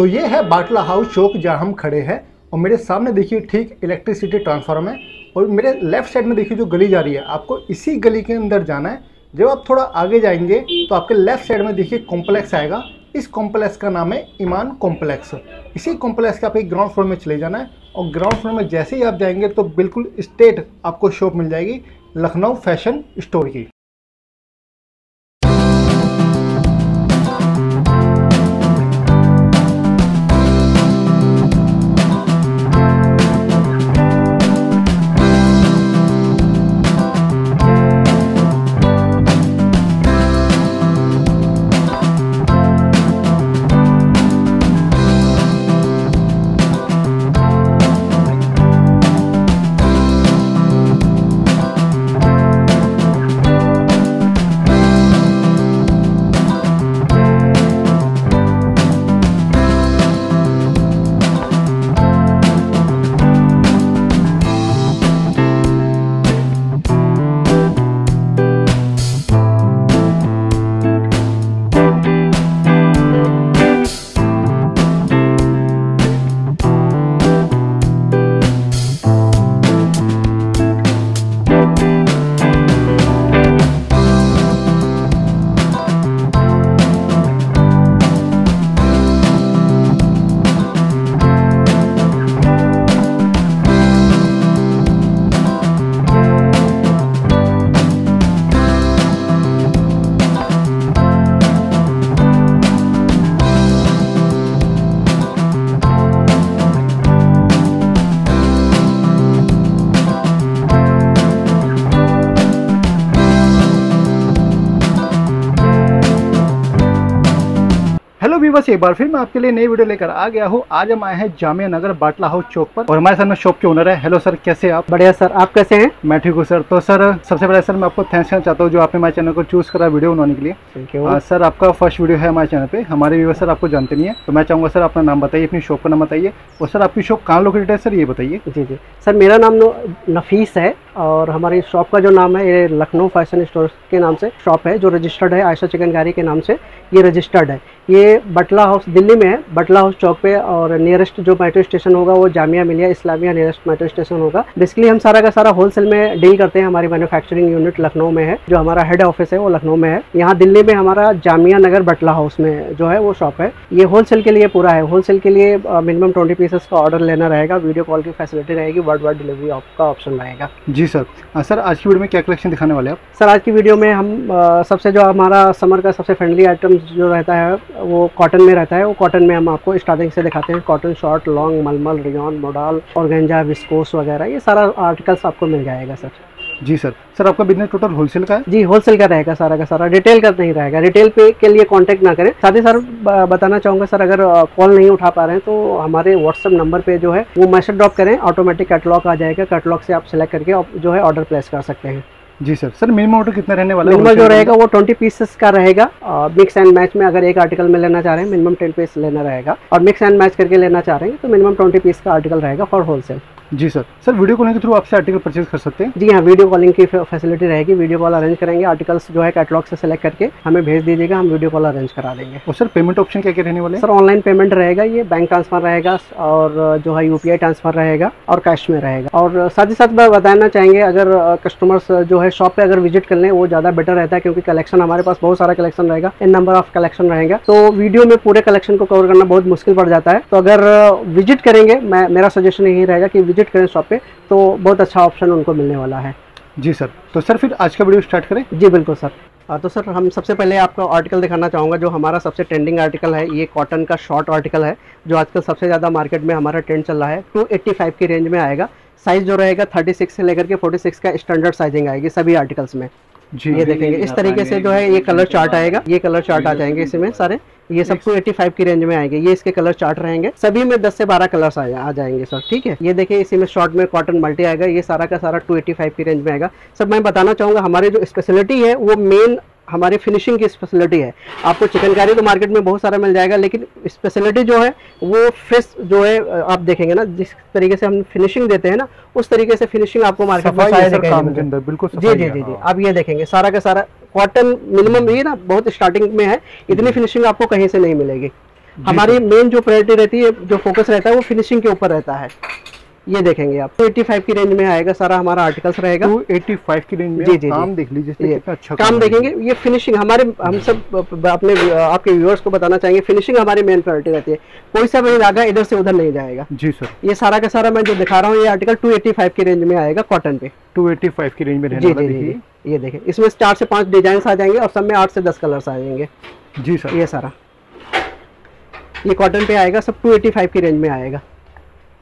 तो ये है बाटला हाउस चौक जहाँ हम खड़े हैं और मेरे सामने देखिए ठीक इलेक्ट्रिसिटी ट्रांसफार्म है और मेरे लेफ्ट साइड में देखिए जो गली जा रही है आपको इसी गली के अंदर जाना है। जब आप थोड़ा आगे जाएंगे तो आपके लेफ्ट साइड में देखिए कॉम्प्लेक्स आएगा। इस कॉम्प्लेक्स का नाम है ईमान कॉम्प्लेक्स। इसी कॉम्प्लेक्स के आप एक ग्राउंड फ्लोर में चले जाना है और ग्राउंड फ्लोर में जैसे ही आप जाएंगे तो बिल्कुल स्ट्रेट आपको शॉप मिल जाएगी लखनऊ फैशन स्टोर की। बस एक बार फिर मैं आपके लिए नई वीडियो लेकर आ गया हूँ। आज हम आए हैं जामिया नगर बाटला हाउस चौक पर और हमारे सामने शॉप के ओनर है। हेलो सर, कैसे हैं आप? बढ़िया सर, आप कैसे हैं? मैं ठीक हूँ सर। तो सर सबसे पहले सर मैं आपको थैंक्स करना चाहता हूँ जो आपने हमारे चैनल को चूज करा वीडियो बनाने के लिए। Thank you sir. आपका फर्स्ट वीडियो है हमारे चैनल पे। हमारे व्यूअर्स सर आपको जानते नहीं है तो मैं चाहूँगा सर अपना नाम बताइए, अपनी शॉप का नाम बताइए और सर आपकी शॉप कहाँ लोकेटेड है सर ये बताइए। जी जी सर, मेरा नाम नफीस है और हमारी शॉप का जो नाम है ये लखनऊ फैशन स्टोर के नाम से शॉप है जो रजिस्टर्ड है आयशा चिकनकारी के नाम से। ये रजिस्टर्ड है, ये बटला हाउस दिल्ली में है, बटला हाउस चौक पे और नियरेस्ट जो मेट्रो स्टेशन होगा वो Jamia Millia Islamia nearest metro station होगा। बेसिकली हम सारा का सारा होलसेल में डील करते हैं। हमारी मैन्युफैक्चरिंग यूनिट लखनऊ में है, जो हमारा हेड ऑफिस है वो लखनऊ में है। यहाँ दिल्ली में हमारा जामिया नगर बटला हाउस में जो है वो शॉप है। ये होलसेल के लिए पूरा है। होलसेल के लिए मिनिमम 20 पीसेस का ऑर्डर लेना रहेगा, वीडियो कॉल की फैसिलिटी रहेगी, वर्ड डिलीवरी आपका ऑप्शन रहेगा। जी सर। सर आज की वीडियो में क्या कलेक्शन दिखाने वाले हैं आप? सर आज की वीडियो में हम सबसे जो हमारा समर का सबसे फ्रेंडली आइटम जो रहता है वो कॉटन में रहता है। वो कॉटन में हम आपको स्टार्टिंग से दिखाते हैं। कॉटन शॉर्ट, लॉन्ग, मलमल, रियॉन, मोडाल, ऑर्गेंजा, विस्कोस वगैरह ये सारा आर्टिकल्स आपको मिल जाएगा सर। जी सर। सर आपका बिजनेस टोटल होलसेल का है? जी होलसेल का रहेगा सारा का सारा, रिटेल का नहीं रहेगा। रिटेल पे के लिए कांटेक्ट ना करें। साथ ही सर बताना चाहूँगा सर, अगर कॉल नहीं उठा पा रहे हैं तो हमारे व्हाट्सअप नंबर पे जो है वो मैसेज ड्रॉप करें, ऑटोमेटिक कैटलॉग आ जाएगा। कैटलॉग से आप सेलेक्ट करके जो है ऑर्डर प्लेस कर सकते हैं। जी सर। सर मिनिमम ऑर्डर कितना रहने वाला है? मिनिमम जो रहेगा वो 20 पीसेस का रहेगा। मिक्स एंड मैच में अगर एक आर्टिकल में लेना चाह रहे हैं मिनिमम 10 पीस लेना रहेगा और मिक्स एंड मैच करके लेना चाह रहे हैं तो मिनिमम 20 पीस का आर्टिकल रहेगा फॉर होलसेल। जी सर। सर वीडियो कॉलिंग के थ्रू आपसे आर्टिकल परचेज कर सकते हैं? जी हाँ, वीडियो कॉलिंग की फैसिलिटी रहेगी। वीडियो कॉल अरेंज करेंगे। आर्टिकल्स जो है कैटलॉग से सेलेक्ट करके हमें भेज दीजिएगा, हम वीडियो कॉल अरेंज करा देंगे। और सर पेमेंट ऑप्शन क्या क्या रहने वाले? सर ऑनलाइन पेमेंट रहेगा, ये बैंक ट्रांसफर रहेगा और जो है UPI ट्रांसफर रहेगा और कैश में रहेगा। और साथ ही साथ मैं बताना चाहेंगे अगर कस्टमर्स जो है शॉप पर अगर विजिट कर लें वो ज़्यादा बेटर रहता है क्योंकि कलेक्शन हमारे पास बहुत सारा कलेक्शन रहेगा, इन नंबर ऑफ कलेक्शन रहेगा तो वीडियो में पूरे कलेक्शन को कवर करना बहुत मुश्किल पड़ जाता है। तो अगर विजिट करेंगे, मैं मेरा सजेशन यही रहेगा कि करें शॉप पे तो बहुत अच्छा ऑप्शन उनको मिलने वाला है। जी सर। तो सर फिर आज का वीडियो स्टार्ट करें? जी बिल्कुल सर। तो सर हम सबसे पहले आपको आर्टिकल दिखाना चाहूँगा जो हमारा सबसे ट्रेंडिंग आर्टिकल है। ये कॉटन का शॉर्ट आर्टिकल है जो आजकल सबसे ज़्यादा मार्केट में हमारा ट्रेंड चल रहा है। 285 की रेंज में आएगा। साइज जो रहेगा 36 से लेकर के 46 का स्टैंडर्ड साइजिंग आएगी सभी आर्टिकल्स में। जी ये देखेंगे इस तरीके से जो है ये कलर चार्ट आएगा, ये कलर चार्ट आ जाएंगे इसमें सारे। ये सब 285 की रेंज में आएंगे। ये इसके कलर चार्ट रहेंगे, सभी में 10 से 12 कलर्स आ जाएंगे सर। ठीक है, ये देखिए इसी में शॉर्ट में कॉटन मल्टी आएगा। ये सारा का सारा 285 की रेंज में आएगा। सर मैं बताना चाहूँगा हमारे जो स्पेशलिटी है वो मेन हमारे फिनिशिंग की स्पेशलिटी है। आपको चिकनकारी तो मार्केट में बहुत सारा मिल जाएगा लेकिन स्पेशलिटी जो है वो फ्रेश जो है आप देखेंगे ना, जिस तरीके से हम फिनिशिंग देते हैं ना उस तरीके से फिनिशिंग आपको मार्केट में सारे बिल्कुल। जी जी जी जी आप ये देखेंगे सारा का सारा कॉटन मिनिमम ये ना बहुत स्टार्टिंग में है, इतनी फिनिशिंग आपको कहीं से नहीं मिलेगी। हमारी मेन जो प्रायोरिटी रहती है, जो फोकस रहता है वो फिनिशिंग के ऊपर रहता है। ये देखेंगे आप 285 की रेंज में आएगा सारा हमारा आर्टिकल्स रहेगा 285 की रेंज में। जी जी, काम देख लीजिए, अच्छा काम देखेंगे। ये फिनिशिंग हमारे, हम सब अपने आपके व्यूअर्स को बताना चाहेंगे, फिनिशिंग हमारी मेन प्रायोरिटी रहती है। कोई सा भी धागा इधर से उधर नहीं जाएगा। जी सर, ये सारा का सारा मैं जो दिखा रहा हूँ ये आर्टिकल 285 की रेंज में आएगा, कॉटन पे 285 की रेंज में रहने वाला। देखिए ये देखें, इसमें 4 से 5 डिजाइन आ जाएंगे और सब में 8 से 10 कलर्स आ जाएंगे। जी सर, ये सारा ये कॉटन पे आएगा, सब 285 की रेंज में आएगा।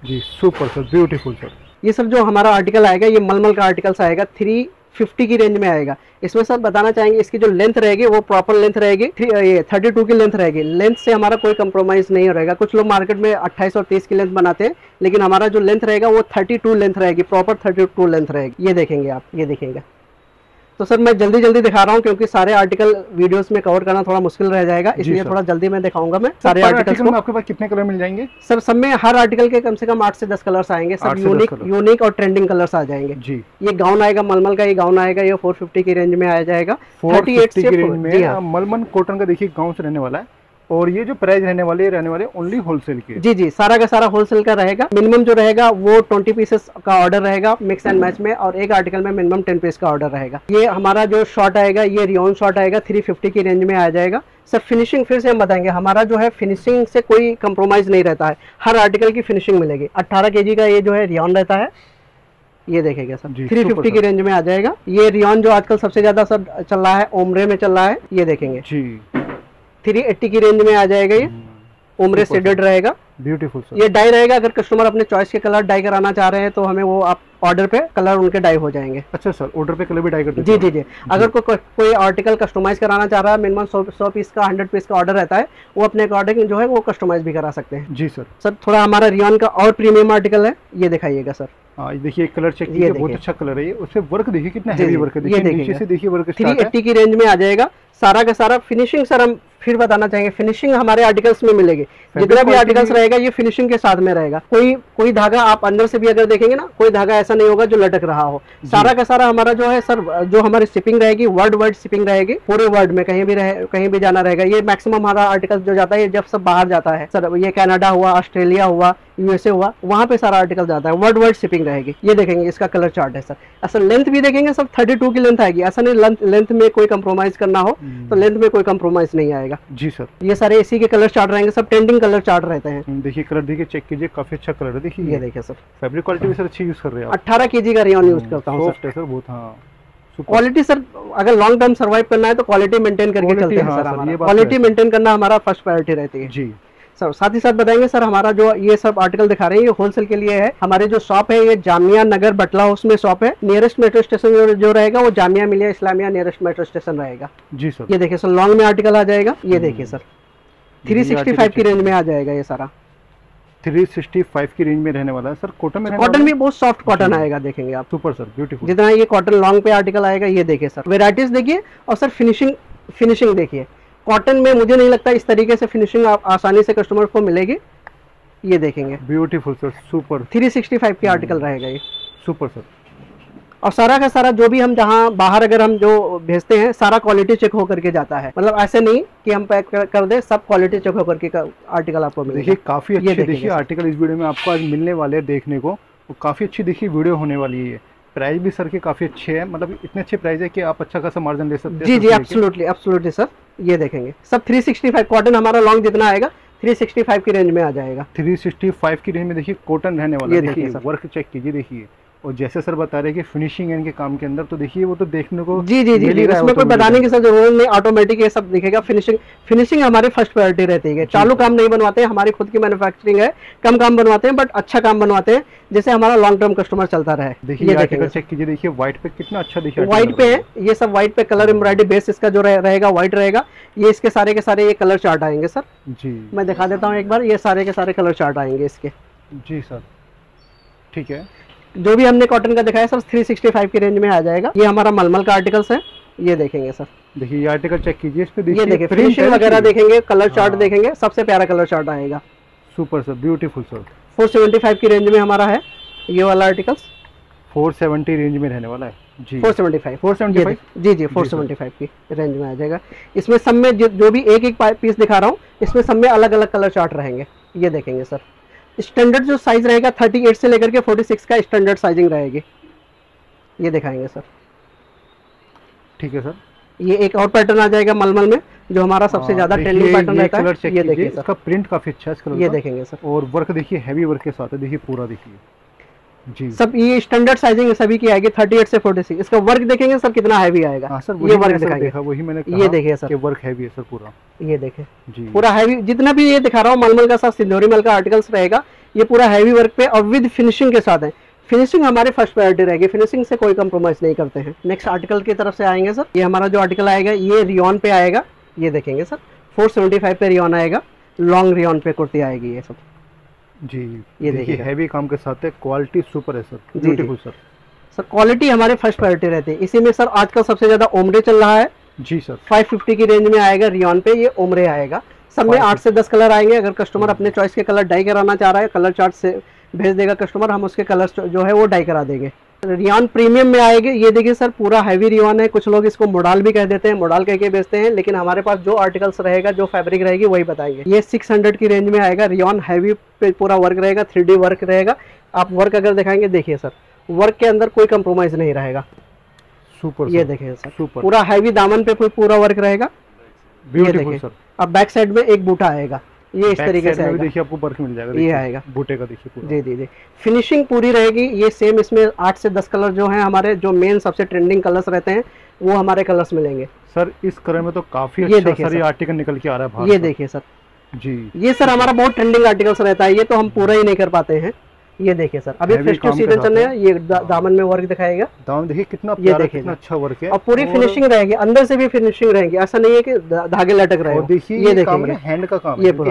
जी सुपर सर, ब्यूटीफुल सर। ये सर जो हमारा आर्टिकल आएगा ये मलमल का आर्टिकल्स आएगा, 350 की रेंज में आएगा। इसमें सर बताना चाहेंगे इसकी जो लेंथ रहेगी वो प्रॉपर लेंथ रहेगी, ये 32 की लेंथ रहेगी। लेंथ से हमारा कोई कम्प्रोमाइज़ नहीं रहेगा। कुछ लोग मार्केट में 28 और 30 की लेंथ बनाते हैं, लेकिन हमारा जो लेंथ रहेगा वो 32 लेंथ रहेगी, प्रॉपर 32 लेंथ रहेगी। ये देखेंगे आप, ये देखेंगे। तो सर मैं जल्दी जल्दी दिखा रहा हूँ क्योंकि सारे आर्टिकल वीडियोस में कवर करना थोड़ा मुश्किल रह जाएगा, इसलिए थोड़ा जल्दी मैं दिखाऊंगा। मैं सारे आर्टिकल में आपके पास कितने कलर मिल जाएंगे सर? सब में हर आर्टिकल के कम से कम 8 से 10 कलर्स आएंगे, सब यूनिक और ट्रेंडिंग कलर्स आ जाएंगे। जी, ये गाउन आएगा मलमल का, ये गाउन आएगा ये 450 की रेंज में आ जाएगा, 38 की रेंज में मलमल कॉटन का। देखिए गाउन से रहने वाला है और ये जो प्राइस रहने वाले ओनली होलसेल के। जी जी, सारा का सारा होलसेल का रहेगा। मिनिमम जो रहेगा वो 20 पीसेस का ऑर्डर रहेगा मिक्स एंड मैच में, और एक आर्टिकल में मिनिमम 10 पीस का ऑर्डर रहेगा। ये हमारा जो शॉर्ट आएगा ये रियोन शॉर्ट आएगा, 350 की रेंज में आ जाएगा। सर फिनिशिंग फिर से हम बताएंगे, हमारा जो है फिनिशिंग से कोई कम्प्रोमाइज नहीं रहता है, हर आर्टिकल की फिनिशिंग मिलेगी। 18 kg का ये जो है रियोन रहता है, ये देखेगा सर 350 की रेंज में आ जाएगा। ये रियोन जो आजकल सबसे ज्यादा सब चल रहा है ओमरे में चल रहा है, ये देखेंगे 380 की रेंज में आ जाएगा। ये उम्र शेडेड रहेगा, ब्यूटीफुल सर। ये डाई रहेगा, अगर कस्टमर अपने चॉइस के कलर डाई कराना चाह रहे हैं तो हमें वो आप ऑर्डर पे कलर उनके डाई हो जाएंगे। अच्छा सर, ऑर्डर पे कलर भी डाई कर देते हैं? जी जी जी, अगर कोई आर्टिकल कस्टमाइज कराना चाह रहा है, मिनिमम 100 पीस का 100 पीस का ऑर्डर रहता है, वो अपने अकॉर्डिंग जो है वो कस्टमाइज भी करा सकते हैं। जी सर। सर थोड़ा हमारा रियोन का और प्रीमियम आर्टिकल है, ये दिखाइएगा सर। देखिए कलर चेक कीजिए, बहुत अच्छा कलर है ये, उससे वर्क देखिए कितना हैवी वर्क है, देखिए नीचे से देखिए वर्क स्टार्ट है। 380 की रेंज में आ जाएगा सारा का सारा। फिनिशिंग सर हम फिर बताना चाहेंगे, फिनिशिंग हमारे आर्टिकल्स में मिलेगी, जितना भी आर्टिकल्स रहेगा ये फिनिशिंग के साथ में रहेगा। कोई धागा आप अंदर से भी अगर देखेंगे ना, कोई धागा ऐसा नहीं होगा जो लटक रहा हो। सारा का सारा हमारा जो है सर, जो हमारी शिपिंग रहेगी वर्ल्ड शिपिंग रहेगी, पूरे वर्ल्ड में कहीं भी जाना रहेगा। ये मैक्सिमम हमारा आर्टिकल जो जाता है जब सब बाहर जाता है सर, ये कनाडा हुआ, ऑस्ट्रेलिया हुआ, यूएसए हुआ, वहाँ पे सारा आर्टिकल जाता है, वर्ल्ड शिपिंग रहेगी। ये देखेंगे इसका कलर चार्ट है सर। असल लेंथ भी देखेंगे सर, 32 की लेंथ आएगी। ऐसा नहीं लेंथ में कोई कम्प्रोमाइज करना हो तो लेंथ में कोई कम्प्रोमाइज नहीं आएगा। जी सर, ये सारे इसी के कलर चार्ट रहेंगे, सब ट्रेंडिंग कलर चार्ट रहते हैं। देखिए कलर देखिए चेक कीजिए, काफी अच्छा कलर है। देखिए ये देखिए सर, फैब्रिक क्वालिटी भी सर अच्छी यूज कर रहे हैं। 18 kg का रेयन यूज करता हूँ सर, बहुत। हाँ क्वालिटी सर, अगर लॉन्ग टर्म सर्वाइव करना है तो क्वालिटी मेंटेन करके चलते हैं सर, क्वालिटी मेंटेन करना हमारा फर्स्ट प्रायोरिटी रहती है। जी सर, साथ ही साथ बताएंगे सर, हमारा जो ये सब आर्टिकल दिखा रहे हैं ये होलसेल के लिए है। हमारे जो शॉप है ये जामिया नगर बटला हाउस में शॉप है, नियरेस्ट मेट्रो स्टेशन जो रहेगा वो Jamia Millia Islamia nearest metro station रहेगा। जी सर, ये देखिए सर लॉन्ग में आर्टिकल आ जाएगा, ये देखिए सर 365 की रेंज में आ जाएगा। ये सारा 365 की रेंज में रहने वाला है सर, कॉटन में। कॉटन भी बहुत सॉफ्ट कॉटन आएगा, देखेंगे आप। Super sir, beautiful. जितना ये कॉटन लॉन्ग पे आर्टिकल आएगा, ये देखिए सर वेराइटीज देखिए, और सर फिनिशिंग देखिए। कॉटन में मुझे नहीं लगता इस तरीके से फिनिशिंग आप आसानी से कस्टमर को मिलेगी। ये देखेंगे ब्यूटीफुल सर, सुपर 365 की आर्टिकल रहेगा ये, सुपर सर। और सारा का सारा जो भी हम जहाँ बाहर अगर हम जो भेजते हैं सारा क्वालिटी चेक होकर के जाता है, मतलब ऐसे नहीं कि हम पैक कर दे, सब क्वालिटी चेक होकर के आर्टिकल आपको मिलेगा। देखिए काफी अच्छे देखिए आर्टिकल इस वीडियो में आपको आज मिलने वाले हैं देखने को, काफी अच्छी देखिए वीडियो होने वाली है। प्राइस भी सर के काफी अच्छे हैं, मतलब इतने अच्छे प्राइस है कि आप अच्छा खासा मार्जिन ले सकते हैं। जी जी, एब्सोल्युटली एब्सोल्युटली सर। ये देखेंगे सब 365 कॉटन हमारा लॉन्ग जितना आएगा 365 की रेंज में आ जाएगा। 365 की रेंज में देखिए कॉटन रहने वाला है। देखिए वर्क चेक कीजिए, देखिए और जैसे सर बता रहे कि फिनिशिंग इनके काम के अंदर, तो देखिए वो तो देखने को। जी जी जी, इसमें कोई बताने की जरूरत नहीं, ऑटोमेटिक ये सब दिखेगा। फिनिशिंग हमारी फर्स्ट प्रायोरिटी रहती है। चालू काम नहीं बनवाते हैं, हमारी खुद की मैन्युफैक्चरिंग है, कम काम बनवाते हैं बट अच्छा काम बनवाते हैं, जैसे हमारा लॉन्ग टर्म कस्टमर चलता रहे। देखिए चेक कीजिए, देखिए व्हाइट पे कितना अच्छा दिखा, व्हाइट पे है ये सब, व्हाइट पे कलर एम्ब्रॉयडरी बेस इसका जो रहेगा व्हाइट रहेगा। ये इसके सारे के सारे ये कलर चार्ट आएंगे सर। जी मैं दिखा देता हूँ एक बार, ये सारे के सारे कलर चार्ट आएंगे इसके। जी सर ठीक है, जो भी हमने कॉटन का दिखाया सर 365 की रेंज में आ जाएगा। ये हमारा मलमल का आर्टिकल्स है, ये देखेंगे सर। देखिए ये आर्टिकल चेक कीजिए, इस पे देखिए ये देखिए फिनिशिंग वगैरह देखेंगे, कलर चार्ट देखेंगे, सबसे प्यारा कलर चार्ट आएगा। Super sir, beautiful sir. 475 की रेंज में हमारा है ये वाला आर्टिकल्स, 470 रेंज में रहने वाला है। 475 जी जी 475 की रेंज में आ जाएगा। इसमें सब में जो भी एक एक पीस दिखा रहा हूँ, इसमें सब में अलग अलग कलर चार्ट रहेंगे। ये देखेंगे सर, स्टैंडर्ड जो साइज रहेगा 38 से लेकर के 46 का स्टैंडर्ड साइजिंग रहेगी। ये दिखाएंगे सर, ठीक है सर। ये एक और पैटर्न आ जाएगा मलमल में, जो हमारा सबसे ज्यादा ट्रेंडिंग पैटर्न रहता है। ये देखिए इसका प्रिंट काफी अच्छा है इसका, ये देखेंगे सर। और वर्क देखिए हैवी वर्क के साथ है, देखिए पूरा देखिए जी। सब ये स्टैंडर्ड साइजिंग सभी की आएगी 38 से 46। इसका वर्क देखेंगे सर कितना हैवी आएगा। हां सर, ये वर्क दिखाएंगे, वही मैंने कहा, ये देखिए सर, ये वर्क हैवी है सर पूरा। ये देखें जी, पूरा हैवी जितना भी ये दिखा रहा हूं मलमल का साथ सिंदूरी मल का आर्टिकल्स रहेगा। ये पूरा हैवी वर्क पे और विद फिनिशिंग के साथ है। फिनिशिंग हमारे फर्स्ट प्रायोरिटी रहेगी, फिनिशिंग से कोई कम्प्रोमाइज नहीं करते हैं। नेक्स्ट आर्टिकल की तरफ से आएंगे सर। ये हमारा जो आर्टिकल आएगा ये रियॉन पे आएगा। ये देखेंगे सर 475 पे रियॉन आएगा, लॉन्ग रियॉन पे कुर्ती आएगी ये सब जी। ये देखिए हैवी काम के साथ है, क्वालिटी सुपर है sir, beautiful sir. Sir quality हमारे फर्स्ट प्रायोरिटी रहती है, इसी में सर आजकल सबसे ज्यादा ओमरे चल रहा है जी सर। 550 की रेंज में आएगा रियॉन पे, ये ओमरे आएगा। सब में 8 से 10 कलर आएंगे। अगर कस्टमर अपने चॉइस के कलर डाई कराना चाह रहा है, कलर चार्ट से भेज देगा कस्टमर, हम उसके कलर जो है वो डाई करा देंगे। रियान प्रीमियम में आएगी। ये देखिए सर पूरा हैवी रियान है। कुछ लोग इसको मोडाल भी कह देते हैं, मोडाल कह के बेचते हैं, लेकिन हमारे पास जो आर्टिकल्स रहेगा जो फैब्रिक रहेगी वही बताएंगे। ये 600 की रेंज में आएगा। रियान हैवी पे पूरा वर्क रहेगा, 3D वर्क रहेगा। आप वर्क अगर दिखाएंगे, देखिए सर वर्क के अंदर कोई कम्प्रोमाइज नहीं रहेगा। सुपर, ये देखिए सर सुपर पूरा हैवी दामन पे पूरा वर्क रहेगा। Beautiful sir. अब बैक साइड में एक बूटा आएगा, ये इस तरीके से देखिए आपको वर्क मिल जाएगा। ये आएगा बूटे का, देखिए पूरा जी जी जी। फिनिशिंग पूरी रहेगी। ये सेम इसमें 8 से 10 कलर जो है हमारे, जो मेन सबसे ट्रेंडिंग कलर्स रहते हैं वो हमारे कलर्स मिलेंगे सर। इस कलर में तो काफी अच्छा सारी आर्टिकल निकल के आ रहा है। ये देखिए सर जी, ये सर हमारा बहुत ट्रेंडिंग आर्टिकल्स रहता है, ये तो हम पूरा ही नहीं कर पाते हैं। ये देखिए सर, अभी फेस्टिव सीजन चल रहा है। ये दामन में वर्क दिखाएगा, दामन देखिए कितना प्यारा, कितना अच्छा वर्क है। और पूरी फिनिशिंग रहेगी, अंदर से भी फिनिशिंग रहेगी, ऐसा नहीं है कि धागे लटक रहे हो। देखिए ये देखिए हैंड का काम है, ये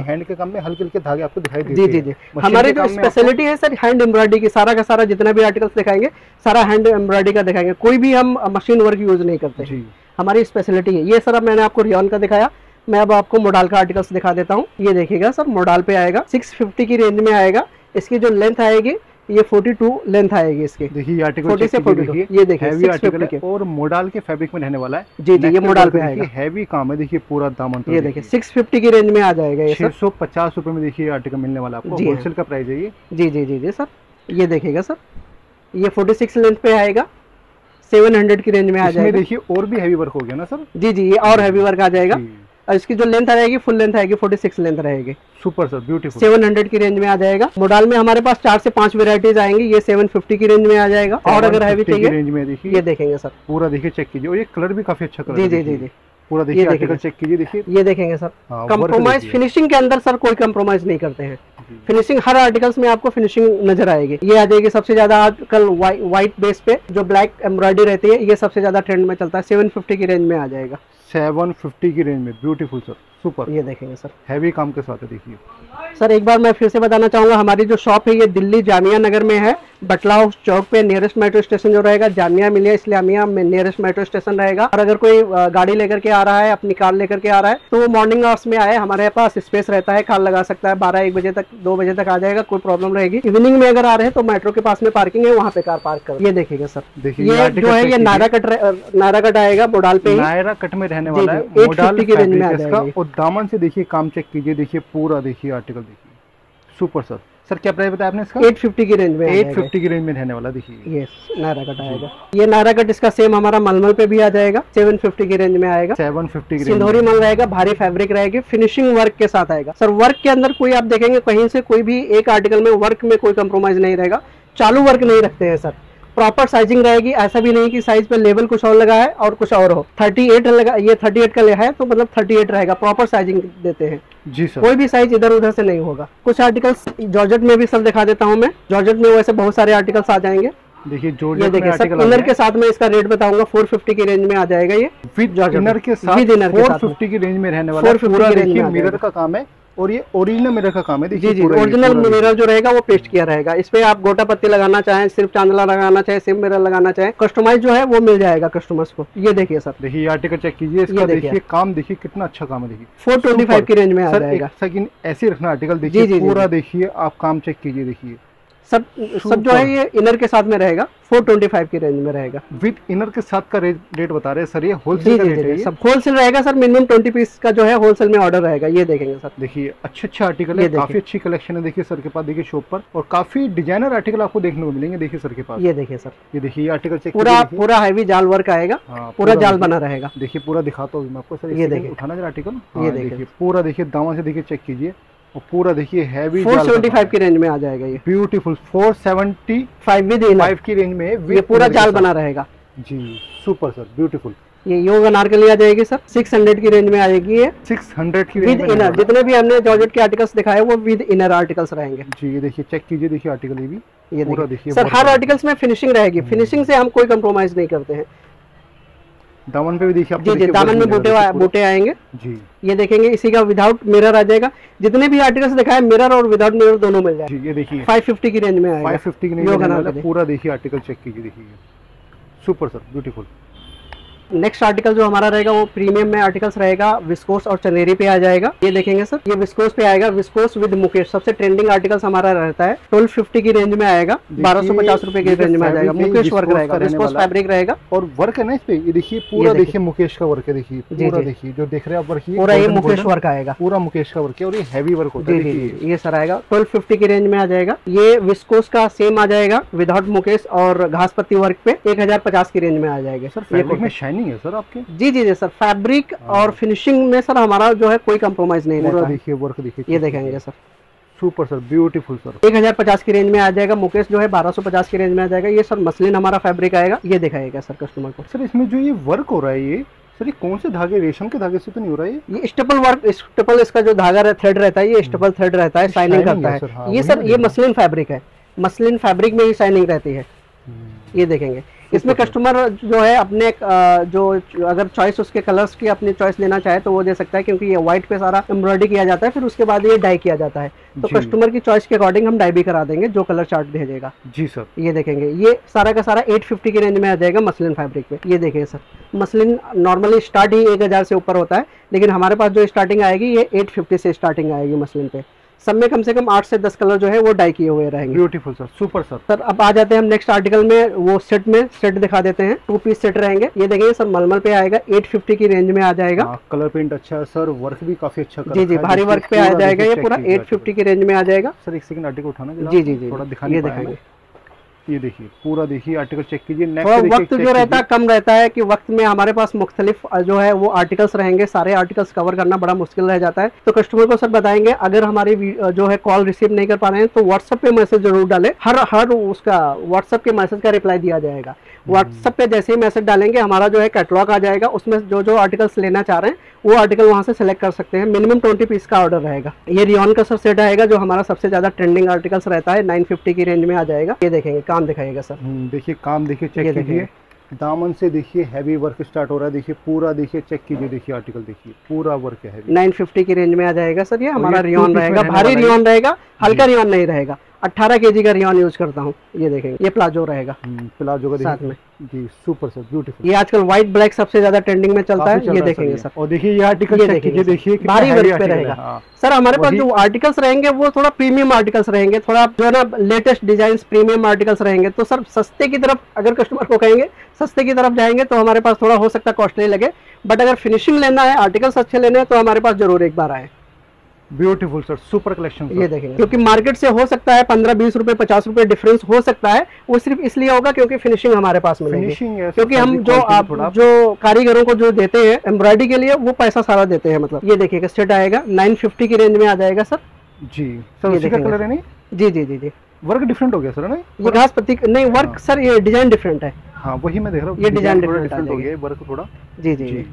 हैंड के काम में हल्के-हल्के धागे आपको दिखाई देते हैं। जी जी जी, हमारी जो स्पेशलिटी है सर हैंड एम्ब्रॉयडरी की। सारा का सारा जितना भी आर्टिकल्स दिखाएंगे सारा हैंड एम्ब्रॉयडरी का दिखाएंगे, कोई भी हम मशीन वर्क यूज नहीं करते, हमारी स्पेशलिटी है। ये सर अब मैंने आपको रियॉन का दिखाया, मैं अब आपको मोडाल का आर्टिकल्स दिखा देता हूँ। ये देखिएगा सर मोडाल पे आएगा, 650 की रेंज में आएगा। इसकी जो लेंथ आएगी ये 42 लेंथ आएगी इसके। देखिए आर्टिकल 40 से 42 ये देखिए हैवी आर्टिकल है और मोडाल के फैब्रिक में रहने वाला है जी जी। ये मोडाल पे आएगा, हैवी काम है। देखिए पूरा दामन पे ये देखिए 650 की रेंज में आ जाएगा ये सर। 650 रुपए में देखिए आर्टिकल मिलने वाला आपको, होलसेल का प्राइस है ये जी जी जी जी सर। ये देखिएगा सर ये 46 लेंथ पे आएगा, 700 की रेंज में आ जाएगा। देखिए और भी हैवी वर्क हो गया ना सर जी जी, ये और हैवी वर्क आ जाएगा। और इसकी जो लेंथ आएगी फुल लेंथ आएगी, 46 लेंथ रहेगी। Super sir beautiful. 700 की रेंज में आ जाएगा। मोडाल में हमारे पास 4 से 5 वेराइटीज आएंगी। ये 750 की रेंज में आ जाएगा। और अगर हैवी चाहिए रेंज में देखिए, ये देखेंगे सर पूरा देखिए चेक कीजिए। और ये कलर भी काफी अच्छा कलर है जी जी जी। पूरा देखिए आर्टिकल चेक कीजिए, देखिए ये देखेंगे सर। कम्प्रोमाइज फिनिशिंग के अंदर सर कोई कम्प्रोमाइज नहीं करते हैं। फिनिशिंग हर आर्टिकल्स में आपको फिनिशिंग नजर आएगी। ये आ जाएगी सबसे ज्यादा आजकल व्हाइट बेस पे जो ब्लैक एम्ब्रॉयडरी रहती है, ये सबसे ज्यादा ट्रेंड में चलता है। 750 की रेंज में आ जाएगा, 750 की रेंज में। Beautiful sir super. ये देखेंगे सर हैवी काम के साथ है। देखिए सर एक बार मैं फिर से बताना चाहूँगा, हमारी जो शॉप है ये दिल्ली जामिया नगर में है, बटला हाउस चौक पे नियरेस्ट मेट्रो स्टेशन जो रहेगा। जामिया मिलिया इस्लामिया में नियरेस्ट मेट्रो स्टेशन रहेगा। और अगर कोई गाड़ी लेकर के आ रहा है, अपनी कार लेकर के आ रहा है, तो वो मॉर्निंग आवर्स में आए, हमारे पास स्पेस रहता है, कार लगा सकता है। 12-1 बजे तक, 2 बजे तक आ जाएगा, कोई प्रॉब्लम रहेगी। इवनिंग में अगर आ रहे हैं तो मेट्रो के पास में पार्किंग है, वहाँ पे कार पार्क कर। ये देखिएगा सर ये जो है ये नायरा कट आएगा, मोडाल पे नायरा कट में रहने वाला है। 850 की रेंज में आ जाएगा। और दामन से देखिए काम चेक कीजिए, देखिए पूरा देखिए आर्टिकल देखिए। Super sir. सर क्या प्राइस बताया आपने इसका? 850 की रेंज में। 850 की रेंज में रहने वाला देखिए। यस नायरा कट आएगा। ये नायरा कट इसका सेम हमारा मलमल पे भी आ जाएगा। 750 की रेंज में आएगा। 750 की सिंदूरी मल रहेगा, भारी फैब्रिक रहेगी, फिनिशिंग वर्क के साथ आएगा। सर वर्क के अंदर कोई आप देखेंगे कहीं से कोई भी एक आर्टिकल में वर्क में कोई कम्प्रोमाइज नहीं रहेगा। चालू वर्क नहीं रखते हैं सर, प्रॉपर साइजिंग रहेगी। ऐसा भी नहीं कि साइज पे लेबल कुछ और लगा है और कुछ और हो। 38 लगा, ये 38 का है तो मतलब 38 रहेगा। प्रॉपर साइजिंग देते हैं जी सर, कोई भी साइज इधर उधर से नहीं होगा। कुछ आर्टिकल्स जॉर्जेट में भी सब दिखा देता हूँ मैं। जॉर्जेट में वैसे बहुत सारे आर्टिकल्स आ जाएंगे। देखिए जॉर्जेट में आर्टिकल इनर के साथ में इसका रेट बताऊंगा, 450 की रेंज में आ जाएगा। ये विद इनर के साथ 450 की रेंज में रहने वाला है। पूरा देखिए मिरर का काम है और ये ओरिजिनल मिरर का काम है। देखिए जी ओरिजिनल मिरर जो रहेगा वो पेस्ट किया रहेगा। इस पे आप गोटा पत्ती लगाना चाहें, सिर्फ चांदला लगाना चाहे, सिर्फ मिरर लगाना चाहे, कस्टमाइज जो है वो मिल जाएगा कस्टमर्स को। ये देखिए सर, देखिए आर्टिकल चेक कीजिए इसका, देखिए काम देखिए कितना अच्छा काम है। देखिए 425 की रेंज में आ जाएगा। ऐसे रखना आर्टिकल, देखिए पूरा देखिए आप काम चेक कीजिए। देखिए सब जो है ये इनर के साथ में रहेगा, 425 की रेंज में रहेगा विद इनर के साथ का रेट बता रहे हैं सर, ये होलसेल रेट है, सब होलसेल रहेगा सर। मिनिमम 20 पीस का जो है होलसेल में ऑर्डर रहेगा। ये देखेंगे सर, देखिए अच्छे अच्छे आर्टिकल है, काफी अच्छी कलेक्शन है। देखिए सर के पास, देखिए शॉप पर, और काफी डिजाइनर आर्टिकल आपको देखने को मिलेंगे। देखिए सर के पास, ये देखिए सर, ये देखिए आर्टिकल चेक, पूरा हैवी जाल वर्क आएगा, पूरा जाल बना रहेगा। देखिए पूरा दिखाता हूँ आपको सर, ये देखिए उठाना आर्टिकल, ये देखिए पूरा, देखिए दामों से देखिए चेक कीजिए, और पूरा देखिए हैवी 475 की रेंज में आ जाएगा। ये ब्यूटीफुल 475 की रेंज में ये पूरा जाल बना रहेगा जी। Super sir, beautiful. ये योगा नारकली आ जाएगी सर, 600 की रेंज में आएगी ये, 600 की रेंज विद इनर। जितने भी हमने जॉर्जेट के आर्टिकल्स दिखाए वो विद इनर आर्टिकल्स रहेंगे जी। ये देखिए चेक कीजिए, देखिए आर्टिकल ये भी, ये पूरा देखिए सर, हर आर्टिकल्स में फिनिशिंग रहेगी, फिनिशिंग से हम कोई कम्प्रोमाइज नहीं करते हैं। दामन पे भी देखिए आप, जी दामन में बूटे आएंगे जी। ये देखेंगे इसी का विदाउट मिरर आ जाएगा, जितने भी आर्टिकल्स दिखाए मिरर और विदाउट मिरर दोनों मिल जाएगा। ये देखिए 550 की रेंज में आएगा, 550 की रेंज में पूरा देखिए आर्टिकल चेक कीजिए। देखिए super sir, beautiful. Next article जो हमारा रहेगा वो प्रीमियम में आर्टिकल्स रहेगा, विस्कोस और चनेरी पे आ जाएगा। ये देखेंगे सर, ये विस्कोस पे आएगा, विस्कोस विद मुकेश, सबसे ट्रेंडिंग आर्टिकल्स हमारा रहता है। 1250 की रेंज में आएगा, 1250 रुपए की रेंज में आ जाएगा। मुकेश वर्क रहेगा, विस्कोस फैब्रिक रहेगा, और वर्क है ना इस पे, ये देखिए पूरा, देखिए मुकेश का वर्क है। देखिए पूरा, देखिए जो देख रहे हैं आप वर्क, पूरा ये मुकेश वर्क आएगा, पूरा मुकेश का वर्क है, और ये हैवी वर्क होता है। ये सर आएगा 1250 की रेंज में आ जाएगा। ये विस्कोस का सेम आ जाएगा विदाउट मुकेश और घास पत्ती वर्क पे, 1050 की रेंज में आ जाएगा सर। है सर आपके जी सर, फैब्रिक और फिनिशिंग में सर हमारा जो है कोई कम्प्रोमाइज नहीं रहता। देखिए वर्क देखिए, ये देखेंगे sir, super sir, beautiful sir. 1050 की रेंज में आ जाएगा। मुकेश जो है 1250 की रेंज में आ जाएगा। ये सर मसलिन हमारा फैब्रिक आएगा, ये दिखाएगा सर कस्टमर को। सर इसमें जो ये वर्क हो रहा है, ये सर ये कौन से धागे, रेशम के धागे से तो नहीं हो रहा है? ये स्टेपल वर्क, स्टेपल इसका जो धागा थ्रेड रहता है, ये स्टेपल थ्रेड रहता है, शाइनिंग करता है ये सर। ये मसलिन फैब्रिक है, मसलिन फैब्रिक में ही शाइनिंग रहती है। ये देखेंगे इसमें कस्टमर जो है अपने जो अगर चॉइस, उसके कलर्स की अपनी चॉइस लेना चाहे तो वो दे सकता है, क्योंकि ये व्हाइट पे सारा एम्ब्रॉयडरी किया जाता है, फिर उसके बाद ये डाई किया जाता है, तो कस्टमर की चॉइस के अकॉर्डिंग हम डाई भी करा देंगे, जो कलर चार्ट भेजेगा जी सर। ये देखेंगे ये सारा का सारा 850 की रेंज में आ जाएगा, मसलिन फैब्रिक पे। ये देखेंगे सर, मसलिन नॉर्मली स्टार्ट ही 1000 से ऊपर होता है, लेकिन हमारे पास जो स्टार्टिंग आएगी ये 850 से स्टार्टिंग आएगी। मसलिन पे सब में कम से कम 8 से 10 कलर जो है वो डाई किए हुए रहेंगे। Beautiful sir, super sir. Sir अब आ जाते हैं हम नेक्स्ट आर्टिकल में, वो सेट में, सेट दिखा देते हैं, 2 पीस सेट रहेंगे। ये देखिए सर मलमल पे आएगा, 850 की रेंज में आ जाएगा। कलर प्रिंट अच्छा है सर, वर्क भी काफी अच्छा जी जी, भारी वर्क पे आ जाएगा। ये पूरा 850 की रेंज में आ जाएगा सर। एक सेकंड आर्टिकल उठाना जी जी जी, थोड़ा दिखाने दिखाएंगे। ये देखिए पूरा, देखिए आर्टिकल चेक कीजिए। वक्त जो रहता है कम रहता है, कि वक्त में हमारे पास मुख्तलिफ जो है वो आर्टिकल्स रहेंगे, सारे आर्टिकल्स कवर करना बड़ा मुश्किल रह जाता है। तो कस्टमर को सर बताएंगे, अगर हमारी जो है कॉल रिसीव नहीं कर पा रहे हैं तो व्हाट्सएप पे मैसेज जरूर डालें। हर उसका व्हाट्सएप के मैसेज का रिप्लाई दिया जाएगा। व्हाट्सएप पे जैसे ही मैसेज डालेंगे हमारा जो है कैटलॉग आ जाएगा, उसमें जो जो आर्टिकल्स लेना चाह रहे हैं वो आर्टिकल वहाँ से सिलेक्ट कर सकते हैं। मिनिमम 20 पीस का ऑर्डर रहेगा। ये रियॉन का सर सेट आएगा, जो हमारा सबसे ज्यादा ट्रेंडिंग आर्टिकल्स रहता है, 950 की रेंज में आ जाएगा। ये देखेंगे काम दिखाइएगा सर, देखिए काम देखिए चेक कीजिए। दामन से देखिए हैवी वर्क स्टार्ट हो रहा है, देखिए पूरा, देखिए चेक कीजिए, देखिए आर्टिकल देखिए पूरा वर्क है। 950 की रेंज में आ जाएगा सर। ये हमारा रियॉन रहेगा, भारी रियॉन रहेगा, हल्का रियॉन नहीं रहेगा। 18 kg का रियॉन यूज करता हूँ। ये देखेंगे ये प्लाजो रहेगा, प्लाजो का साथ में जी। Super sir, beautiful. ये आजकल व्हाइट ब्लैक सबसे ज्यादा ट्रेंडिंग में चलता है। ये देखेंगे सर, और देखिए ये आर्टिकल चेक कीजिए, देखिए भारी वर्क पे रहेगा सर। हमारे पास जो आर्टिकल्स रहेंगे वो थोड़ा प्रीमियम आर्टिकल्स रहेंगे, थोड़ा जो है ना लेटेस्ट डिजाइन प्रीमियम आर्टिकल्स रहेंगे। तो सर सस्ते की तरफ अगर कस्टमर को कहेंगे, सस्ते की तरफ जाएंगे तो हमारे पास थोड़ा हो सकता है कॉस्टली लगे, बट अगर फिनिशिंग लेना है, आर्टिकल्स अच्छे लेने हैं तो हमारे पास जरूर एक बार आए। Beautiful sir, super collection. ये देखेंगे क्योंकि मार्केट से हो सकता है 15-20 रुपए, 50 रुपए डिफरेंस हो सकता है। वो सिर्फ इसलिए होगा क्योंकि फिनिशिंग हमारे पास मिलेगी, क्योंकि हम जो जो कारीगरों को जो देते हैं एम्ब्रॉयडरी के लिए वो पैसा सारा देते हैं, मतलब। ये देखिएगा सेट आएगा, 950 की रेंज में आ जाएगा सर जी। सर का कलर है नहीं जी जी जी जी, वर्क डिफरेंट हो गया सर, नहीं ये घास पत्ती नहीं, वर्क सर ये डिजाइन डिफरेंट है। हाँ वही मैं देख रहा हूँ, ये डिजाइन डिफरेंट हो गया, वर्क थोड़ा जी जी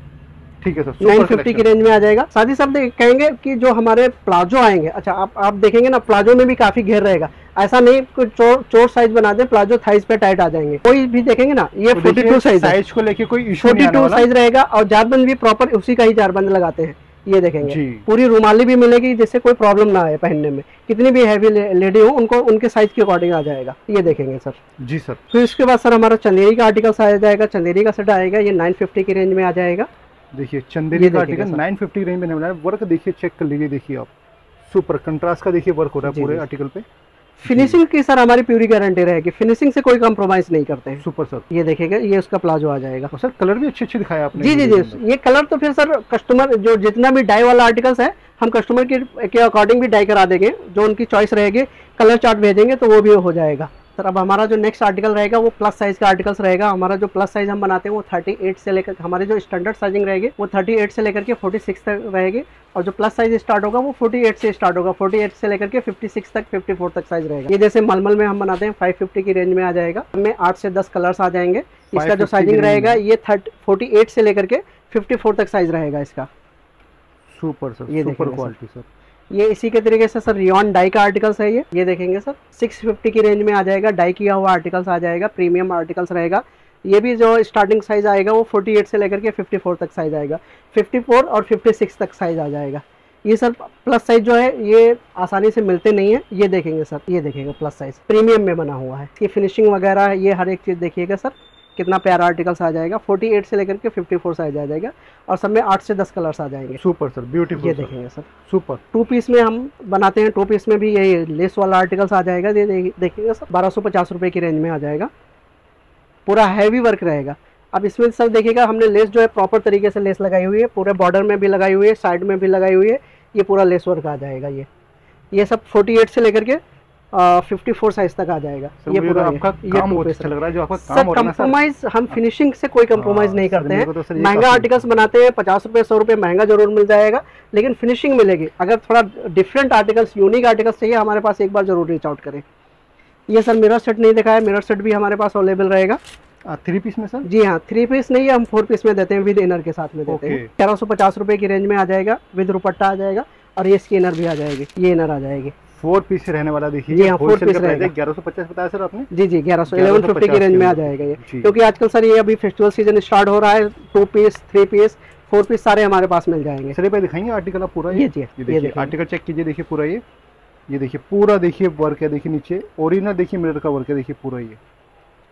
ठीक है सर। 950 की रेंज में आ जाएगा। साथ ही साथ कहेंगे कि जो हमारे प्लाजो आएंगे, अच्छा आप देखेंगे ना प्लाजो में भी काफी घेर रहेगा, ऐसा नहीं कोई चोर साइज बना दे, प्लाजो थाइज पे टाइट आ जाएंगे। कोई भी देखेंगे ना ये 42 साइज को लेके कोई इशू नहीं, 42 साइज रहेगा, और जारबंद भी प्रॉपर उसी का ही जारबंद लगाते हैं। ये देखेंगे पूरी रुमाली भी मिलेगी, जिससे कोई प्रॉब्लम ना आए पहनने में, कितनी भी हैवी लेडी हो उनको उनके साइज के अकॉर्डिंग आ जाएगा। ये देखेंगे सर जी सर। फिर इसके बाद सर हमारा चंदेरी का आर्टिकल्स आ जाएगा, चंदेरी का सेट आएगा, ये 950 की रेंज में आ जाएगा। देखिए चंदेरी का आर्टिकल 950 रेंज में बनाया, वर्क देखिए चेक कर लीजिए। देखिए आप सुपर कंट्रास्ट का देखिए वर्क हो रहा है पूरे आर्टिकल पे। फिनिशिंग की सर हमारी पूरी गारंटी रहेगी, फिनिशिंग से कोई कॉम्प्रोमाइज नहीं करते हैं। सुपर सर, ये देखेगा ये उसका प्लाजो आ जाएगा। सर कलर भी अच्छे अच्छे दिखाया आपने। जी जी जी, ये कलर तो फिर सर कस्टमर जो जितना भी डाई वाला आर्टिकल्स है हम कस्टमर के अकॉर्डिंग भी डाई करा देंगे, जो उनकी चॉइस रहेगी कलर चार्ट भेजेंगे तो वो भी हो जाएगा। सर अब हमारा जो नेक्स्ट आर्टिकल रहेगा वो प्लस साइज का आर्टिकल्स रहेगा। हमारा जो प्लस साइज हम बनाते हैं वो 38 से लेकर, हमारे जो स्टैंडर्ड साइजिंग रहेगी वो 38 से लेकर के 46 तक रहेगी, और जो प्लस साइज स्टार्ट होगा वो 48 से स्टार्ट होगा, 48 से लेकर के 56 तक 54 तक साइज रहेगा। ये जैसे मलमल में हम बनाते हैं 550 की रेंज में आ जाएगा, हमें 8 से 10 कलर्स आ जाएंगे। इसका जो साइजिंग रहेगा ये 48 से लेकर के 54 तक साइज रहेगा इसका। सुपर सर, ये सुपर क्वालिटी सर। ये इसी के तरीके से सर रियॉन डाई का आर्टिकल्स है। ये देखेंगे सर 650 की रेंज में आ जाएगा, डाई किया हुआ आर्टिकल्स आ जाएगा, प्रीमियम आर्टिकल्स रहेगा। ये भी जो स्टार्टिंग साइज आएगा वो 48 से लेकर के 54 तक साइज आएगा, 54 और 56 तक साइज आ जाएगा। ये सर प्लस साइज जो है ये आसानी से मिलते नहीं है। ये देखेंगे सर, ये देखेगा प्लस साइज प्रीमियम में बना हुआ है, ये फिनिशिंग वगैरह है, ये हर एक चीज़ देखिएगा सर कितना प्यारा आर्टिकल्स आ जाएगा। 48 से लेकर के 54 साइज आ जाएगा और सब में 8 से 10 कलर्स आ जाएंगे। Super sir, beautiful. ये देखेंगे सर सुपर। टू पीस में हम बनाते हैं, टू पीस में भी यही लेस वाला आर्टिकल्स आ जाएगा। ये देखिएगा सर 1250 रुपये की रेंज में आ जाएगा, पूरा हैवी वर्क रहेगा। अब इसमें सर देखिएगा हमने लेस जो है प्रॉपर तरीके से लेस लगाई हुई है, पूरे बॉर्डर में भी लगाई हुई है, साइड में भी लगाई हुई है, ये पूरा लेस वर्क आ जाएगा। ये सब 48 से लेकर के 54 साइज तक आ जाएगा। ये पूरा आपका काम बहुत अच्छा लग रहा है जो आपका काम हो रहा है सर। कम्प्रोमाइज हम फिनिशिंग से कोई कम्प्रोमाइज नहीं करते हैं। तो महंगा आर्टिकल्स बनाते हैं, 50 रुपये 100 रुपये महंगा जरूर मिल जाएगा लेकिन फिनिशिंग मिलेगी। अगर थोड़ा डिफरेंट आर्टिकल्स, यूनिक आर्टिकल्स चाहिए हमारे पास, एक बार जरूर रीच आउट करें। ये सर मिरर सेट नहीं दिखाया, मिरर सेट भी हमारे पास अवेलेबल रहेगा 3 पीस में सर। जी हाँ, 3 पीस नहीं है, हम 4 पीस में देते हैं, विद इनर के साथ में देते हैं। 1350 रुपये की रेंज में आ जाएगा, विद दुपट्टा आ जाएगा और ये इसकी इनर भी आ जाएगी। ये इनर आ जाएगी 4 पीस रहने वाला। देखिए 4 पीस रहेगा 1150 बताया सर आपने। जी जी 1150 की रेंज में आ जाएगा ये, क्योंकि आजकल सर ये अभी फेस्टिवल सीजन स्टार्ट हो रहा है। 2 पीस 3 पीस 4 पीस सारे हमारे पास मिल जाएंगे। सर पे दिखाएंगे आर्टिकल आप पूरा। ये देखिए आर्टिकल चेक कीजिए, देखिए पूरा ये देखिए पूरा देखिए वर्क है, देखिए नीचे ओरिजिनल देखिए मिरर का वर्क है, देखिए पूरा ये।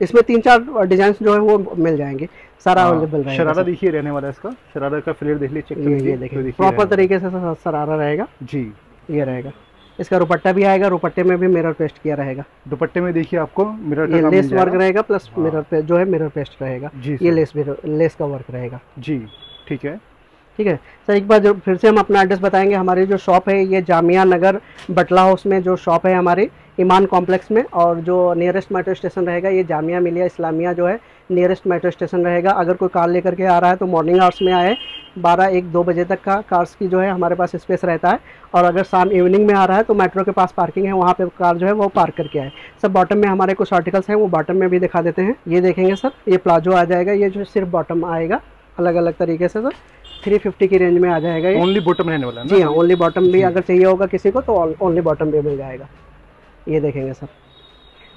इसमें 3-4 डिजाइन जो है वो मिल जाएंगे, सारा अवेलेबल रहेगा। शरारा देखिए रहने वाला है इसका, शरारा का फ्लेयर देख लीजिए प्रॉपर तरीके से शरारा रहेगा। जी ये रहेगा, इसका दुपट्टा भी आएगा, दुपट्टे में भी मिरर पेस्ट किया रहेगा। दुपट्टे में देखिए आपको मिरर का लेस वर्क रहेगा, प्लस मिरर पे जो है मिरर पेस्ट रहेगा। ये लेस का वर्क रहेगा। जी ठीक है, ठीक है सर। एक बार जो फिर से हम अपना एड्रेस बताएंगे। हमारी जो शॉप है ये जामिया नगर बटला हाउस में जो शॉप है हमारी, ईमान कॉम्प्लेक्स में, और जो नियरेस्ट मेट्रो स्टेशन रहेगा ये जामिया मिलिया इस्लामिया जो है नियरेस्ट मेट्रो स्टेशन रहेगा। अगर कोई कार लेकर के आ रहा है तो मॉर्निंग आवर्स में आए, 12-1-2 बजे तक का कार्स की जो है हमारे पास स्पेस रहता है। और अगर शाम इवनिंग में आ रहा है तो मेट्रो के पास पार्किंग है, वहाँ पे कार जो है वो पार्क करके आए। सब बॉटम में हमारे कुछ आर्टिकल्स हैं, वो बॉटम में भी दिखा देते हैं। ये देखेंगे सर ये प्लाजो आ जाएगा, ये जो सिर्फ बॉटम आएगा अलग अलग तरीके से सर 350 की रेंज में आ जाएगा। ये ओनली बॉटम रहने वाला है। जी हाँ, ओनली बॉटम भी अगर चाहिए होगा किसी को तो ओनली बॉटम भी मिल जाएगा। ये देखेंगे सर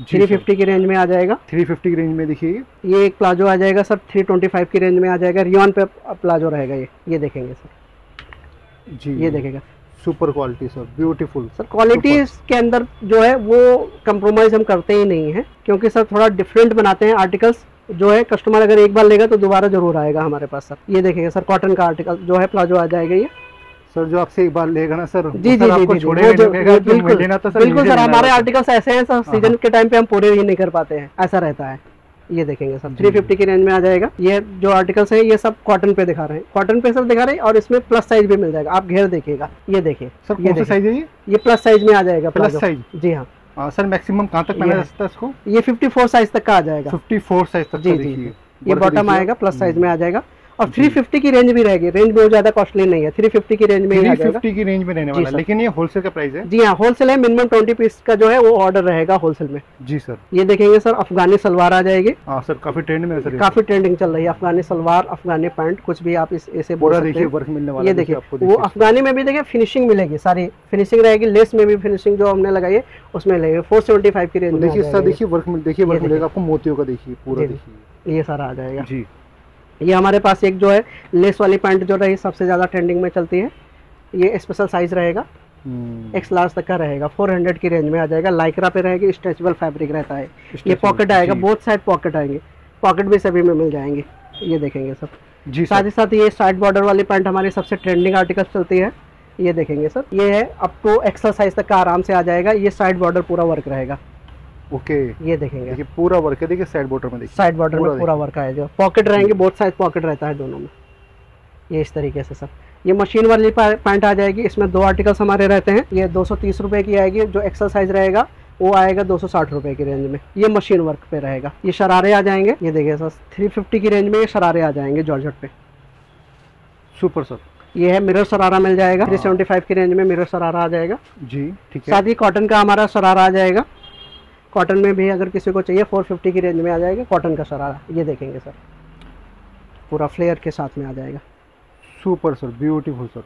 350 की रेंज में आ जाएगा। 350 की रेंज में देखिए ये एक प्लाजो आ जाएगा सर 325 की रेंज में आ जाएगा, रियॉन पे प्लाजो रहेगा। ये देखेंगे सर। जी ये देखेगा super quality sir, beautiful sir. Quality के अंदर जो है वो कम्प्रोमाइज हम करते ही नहीं है, क्योंकि सर थोड़ा डिफरेंट बनाते हैं आर्टिकल्स जो है। कस्टमर अगर एक बार लेगा तो दोबारा जरूर आएगा हमारे पास सर। ये देखेंगे सर कॉटन का आर्टिकल जो है प्लाजो आ जाएगा। ये सर जो आपसे एक बार लेगा ना सर, जी जी आपको छोड़ेगा बिल्कुल सर। हमारे आर्टिकल्स ऐसे हैं सर सीजन के टाइम पे हम पूरे ही नहीं कर पाते हैं, ऐसा रहता है। ये देखेंगे सर 350 की रेंज में आ जाएगा। ये जो आर्टिकल्स हैं ये सब कॉटन पे दिखा रहे हैं, कॉटन पे सर दिखा रहे हैं, और इसमें प्लस साइज भी मिल जाएगा। आप घेर देखिएगा, ये देखिए सर कौन सा साइज है ये प्लस साइज में आ जाएगा। प्लस साइज जी हाँ। सर मैक्सिमम कहाँ तक पहना जा सकता है इसको? ये 54 साइज तक का आ जाएगा। 54 साइज तक। जी जी ये बॉटम आएगा, प्लस साइज में आ जाएगा। और 350 की रेंज भी रहेगी, रेंज बहुत ज्यादा कॉस्टली नहीं है, 350 की रेंज में ही आ जाएगा। 350 की रेंज में रहने वाला है, लेकिन ये होलसेल का प्राइस है। जी हाँ होलसेल है, मिनिमम 20 पीस का जो है वो ऑर्डर रहेगा होलसेल में। जी सर। ये देखेंगे सर अफगानी सलवार आ जाएगी। हाँ सर काफी ट्रेंड में है सर, काफी ट्रेंडिंग चल रही है अफगानी सलवार, अफगानी पैंट, कुछ भी आप इसे बोल सकते हैं। वर्क मिलने वाला है, ये देखिए वो अफगानी में भी देखिए फिनिशिंग मिलेगी, सारी फिनिशिंग रहेगी। लेस में भी फिनिशिंग जो हमने लगाई है उसमें लगेगी। 475 की रेंज देखिए सर, देखिए वर्क, देखिए वर्क मिलेगा आपको मोतियों का, देखिए पूरा देखिए ये सारा आ जाएगा। जी ये हमारे पास एक जो है लेस वाली पैंट जो रही सबसे ज़्यादा ट्रेंडिंग में चलती है, ये स्पेशल साइज रहेगा, XL तक का रहेगा। 400 की रेंज में आ जाएगा। लाइक्रा पे रहेगी, स्ट्रेचेबल फैब्रिक रहता है। ये पॉकेट आएगा, बोथ साइड पॉकेट आएंगे, पॉकेट भी सभी में मिल जाएंगे। ये देखेंगे सर। जी साथ ही साथ ये साइड बॉर्डर वाली पैंट हमारी सबसे ट्रेंडिंग आर्टिकल चलती है। ये देखेंगे सर, ये है अप टू एक्सरसाइज तक का आराम से आ जाएगा। ये साइड बॉर्डर पूरा वर्क रहेगा। ओके, ये देखेंगे देखिए पूरा वर्क है। देखिए साइड बॉर्डर में, देखिए साइड बॉर्डर में पूरा वर्क आएगा। पॉकेट रहेंगे, बहुत साइज पॉकेट रहता है दोनों में। ये इस तरीके से सर, ये मशीन वाली पैंट आ जाएगी। इसमें दो आर्टिकल्स हमारे रहते हैं। ये 230 रुपए की आएगी। जो एक्सरसाइज रहेगा वो आएगा 260 रुपए की रेंज में। ये मशीन वर्क पे रहेगा। ये शरारे आ जाएंगे, ये देखिए सर 350 की रेंज में ये शरारे आ जाएंगे जॉर्जेट पे। Super sir. ये है मिरर सरारा मिल जाएगा, 375 की रेंज में मिरर सरारा आ जाएगा जी, ठीक है। साथ ही कॉटन का हमारा सरारा आ जाएगा। कॉटन में भी अगर किसी को चाहिए 450 की रेंज में आ जाएगा कॉटन का सरारा। ये देखेंगे सर पूरा फ्लेयर के साथ में आ जाएगा। Super sir, beautiful sir.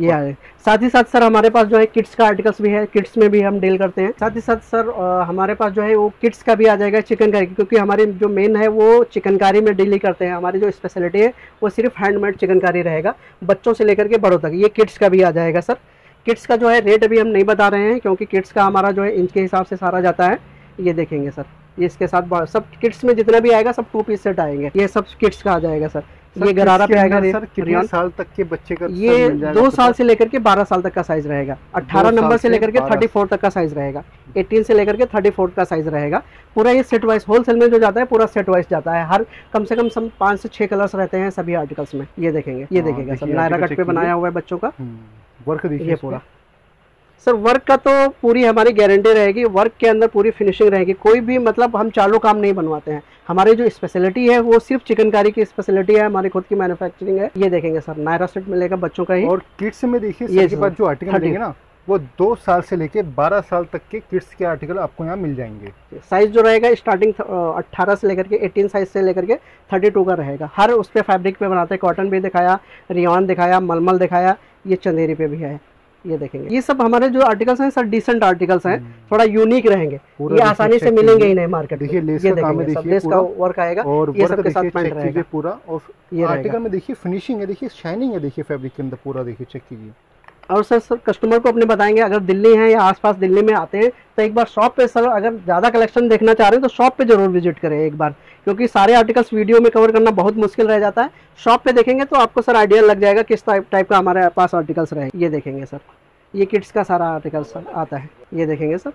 ये साथ ही साथ सर हमारे पास जो है किड्स का आर्टिकल्स भी है। किड्स में भी हम डील करते हैं। साथ ही साथ सर हमारे पास जो है वो किड्स का भी आ जाएगा चिकनकारी, क्योंकि हमारी जो मेन है वो चिकनकारी में डील ही करते हैं। हमारी जो स्पेशलिटी है वो सिर्फ हैंडमेड चिकनकारी रहेगा, बच्चों से लेकर के बड़ों तक। ये किड्स का भी आ जाएगा सर। किड्स का जो है रेट अभी हम नहीं बता रहे हैं, क्योंकि किड्स का हमारा जो है इंच के हिसाब से सारा जाता है। ये देखेंगे सर, ये इसके साथ सब किड्स में जितना भी आएगा सब 2 पीस सेट आएंगे। ये सब किड्स का आ जाएगा सर। ये गरारा पे आएगा सर। कितने साल तक के बच्चे का? ये 2 साल से लेकर के 12 साल तक का साइज रहेगा। 18 नंबर से लेकर के 34 तक का साइज रहेगा। 18 से लेकर के 34 का साइज रहेगा। पूरा ये सेट वाइज होलसेल में जो जाता है पूरा सेट वाइज जाता है। हर कम से कम 5 से 6 कलर्स रहते हैं सभी आर्टिकल्स में। ये देखेंगे, ये देखेगा सर नायरा कट पे बनाया हुआ है बच्चों का वर्क। देखिए पूरा सर वर्क का तो पूरी हमारी गारंटी रहेगी। वर्क के अंदर पूरी फिनिशिंग रहेगी। कोई भी मतलब हम चालू काम नहीं बनवाते हैं। हमारी जो स्पेशलिटी है वो सिर्फ चिकनकारी की स्पेशलिटी है। हमारी खुद की मैन्युफैक्चरिंग है। ये देखेंगे सर नायरा सेट मिलेगा बच्चों का ही। और किड्स में देखिए ये के बाद जो आर्टिकल मिलेंगे ना वो 2 साल से लेके 12 साल तक के किड्स के आर्टिकल आपको यहाँ मिल जाएंगे। साइज जो रहेगा स्टार्टिंग 18 से लेकर के 18 साइज से लेकर के 32 का रहेगा। हर उस पर फैब्रिक पे बनाते हैं। कॉटन भी दिखाया, रियान दिखाया, मलमल दिखाया, ये चंदेरी पे भी है। ये देखेंगे ये सब हमारे जो आर्टिकल्स हैं सर डिसेंट आर्टिकल्स हैं, थोड़ा यूनिक रहेंगे। ये आसानी से मिलेंगे ही नहीं मार्केट में। लेस का वर्क आएगा और ये सब के साथ पैंट रहेगा पूरा। और आर्टिकल में देखिए फिनिशिंग है, देखिए शाइनिंग है, देखिए फैब्रिक के अंदर पूरा देखिए चेक कीजिए। और सर कस्टमर को अपने बताएंगे अगर दिल्ली है या आसपास दिल्ली में आते हैं तो एक बार शॉप पे सर, अगर ज़्यादा कलेक्शन देखना चाह रहे हैं तो शॉप पे जरूर विजिट करें एक बार, क्योंकि सारे आर्टिकल्स वीडियो में कवर करना बहुत मुश्किल रह जाता है। शॉप पे देखेंगे तो आपको सर आइडिया लग जाएगा किस टाइप का हमारे पास आर्टिकल्स रहे। ये देखेंगे सर ये किड्स का सारा आर्टिकल सर आता है। ये देखेंगे सर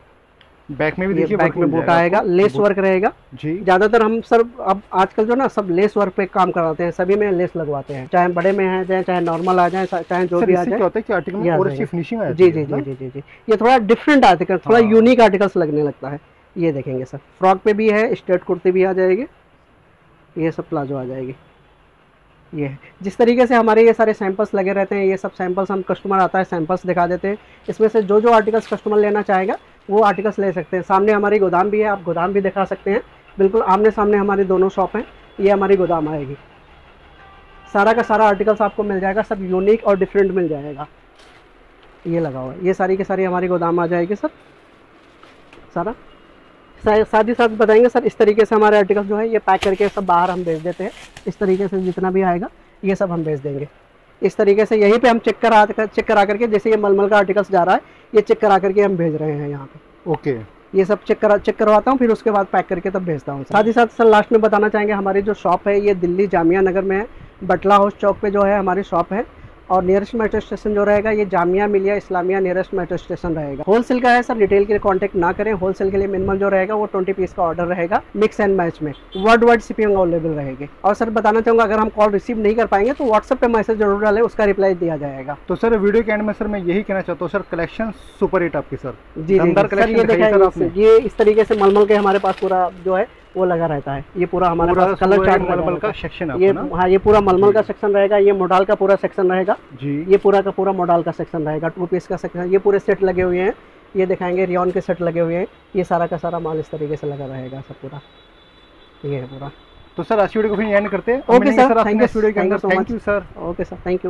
बैक में भी देखिए बैक में बूटा आएगा, लेस वर्क रहेगा जी। ज़्यादातर हम सर अब आजकल जो ना सब लेस वर्क पे काम कराते हैं, सभी में लेस लगवाते हैं। चाहे बड़े में है, चाहे नॉर्मल आ जाए, चाहे जो भी आ जाए। जी जी जी जी जी ये थोड़ा डिफरेंट आर्टिकल, थोड़ा यूनिक आर्टिकल्स लगने लगता है। ये देखेंगे सर फ्रॉक पे भी है, स्ट्रेट कुर्ती भी आ जाएगी, ये सब प्लाजो आ जाएगी। ये है जिस तरीके से हमारे ये सारे सैंपल्स लगे रहते हैं। ये सब सैंपल्स हम कस्टमर आता है सैंपल्स दिखा देते हैं। इसमें से जो जो आर्टिकल्स कस्टमर लेना चाहेगा वो आर्टिकल्स ले सकते हैं। सामने हमारी गोदाम भी है, आप गोदाम भी दिखा सकते हैं। बिल्कुल आमने सामने हमारी दोनों शॉप हैं। ये हमारी गोदाम आएगी, सारा का सारा आर्टिकल्स आपको मिल जाएगा, सब यूनिक और डिफरेंट मिल जाएगा। ये लगा हुआ है, ये सारी की सारी हमारी गोदाम आ जाएगी सर सारा। साथ ही साथ बताएंगे सर इस तरीके से हमारे आर्टिकल्स जो है ये पैक करके सब बाहर हम भेज देते हैं। इस तरीके से जितना भी आएगा ये सब हम भेज देंगे। इस तरीके से यहीं पे हम चेक करा करके, जैसे ये मलमल का आर्टिकल्स जा रहा है ये चेक करा करके हम भेज रहे हैं यहाँ पे। ओके, ये सब चेक करवाता हूँ, फिर उसके बाद पैक करके तब भेजता हूँ। साथ ही साथ सर लास्ट में बताना चाहेंगे हमारी जो शॉप है ये दिल्ली जामिया नगर में है, बटला हाउस चौक पे जो है हमारी शॉप है। और नियरेस्ट मेट्रो स्टेशन जो रहेगा ये Jamia Millia Islamia nearest metro station रहेगा। होलसेल का है सर, रिटेल के लिए कांटेक्ट ना करें। होलसेल के लिए मिनिमम जो रहेगा वो 20 पीस का ऑर्डर रहेगा। मिक्स एंड मैच में वर्ल्ड शिपिंग अवेलेबल रहेगी। और सर बताना चाहूँगा अगर हम कॉल रिसीव नहीं कर पाएंगे तो व्हाट्सएप पे मैसेज जरूर डालें, उसका रिप्लाई दिया जाएगा। तो सर वीडियो के एंड में सर मैं यही कहना चाहता हूँ सर कलेक्शन सुपर हिट आपकी सर। जी सर ये इस तरीके से मलमल के हमारे पास पूरा जो है वो लगा रहता है। ये पूरा हमारे पास कलर चार्ट मलमल का सेक्शन है। ये हाँ ये पूरा मलमल का सेक्शन रहेगा। ये मॉडल का पूरा सेक्शन रहेगा जी। ये पूरा का पूरा मॉडल का सेक्शन रहेगा। 2 पीस का सेक्शन, ये पूरे सेट लगे हुए हैं। ये दिखाएंगे रियॉन के सेट लगे हुए हैं। ये सारा का सारा माल इस तरीके से लगा रहेगा सब पूरा। ये है पूरा। तो सर आज वीडियो को फिर एंड करते हैं। Okay sir, thank you so much sir. Okay sir, thank you.